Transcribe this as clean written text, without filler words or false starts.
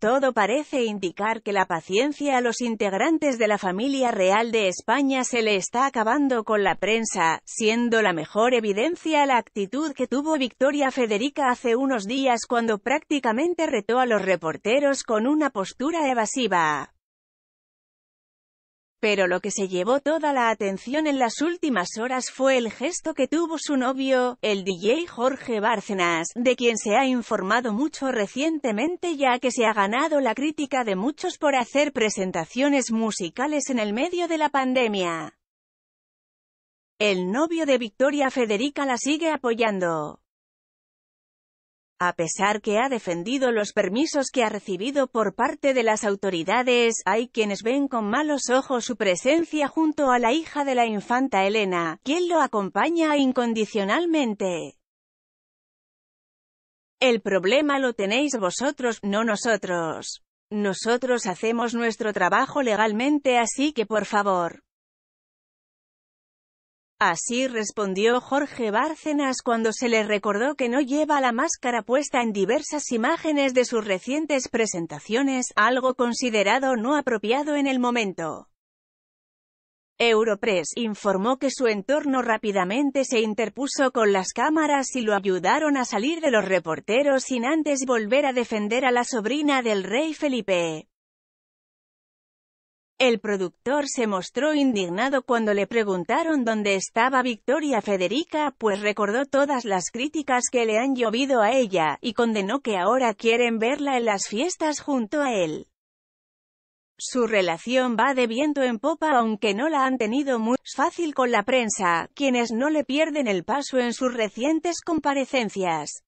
Todo parece indicar que la paciencia a los integrantes de la familia real de España se le está acabando con la prensa, siendo la mejor evidencia la actitud que tuvo Victoria Federica hace unos días cuando prácticamente retó a los reporteros con una postura evasiva. Pero lo que se llevó toda la atención en las últimas horas fue el gesto que tuvo su novio, el DJ Jorge Bárcenas, de quien se ha informado mucho recientemente ya que se ha ganado la crítica de muchos por hacer presentaciones musicales en el medio de la pandemia. El novio de Victoria Federica la sigue apoyando. A pesar que ha defendido los permisos que ha recibido por parte de las autoridades, hay quienes ven con malos ojos su presencia junto a la hija de la infanta Elena, quien lo acompaña incondicionalmente. El problema lo tenéis vosotros, no nosotros. Nosotros hacemos nuestro trabajo legalmente, así que por favor. Así respondió Jorge Bárcenas cuando se le recordó que no lleva la máscara puesta en diversas imágenes de sus recientes presentaciones, algo considerado no apropiado en el momento. Europress informó que su entorno rápidamente se interpuso con las cámaras y lo ayudaron a salir de los reporteros sin antes volver a defender a la sobrina del rey Felipe. El productor se mostró indignado cuando le preguntaron dónde estaba Victoria Federica, pues recordó todas las críticas que le han llovido a ella, y condenó que ahora quieren verla en las fiestas junto a él. Su relación va de viento en popa, aunque no la han tenido muy fácil con la prensa, quienes no le pierden el paso en sus recientes comparecencias.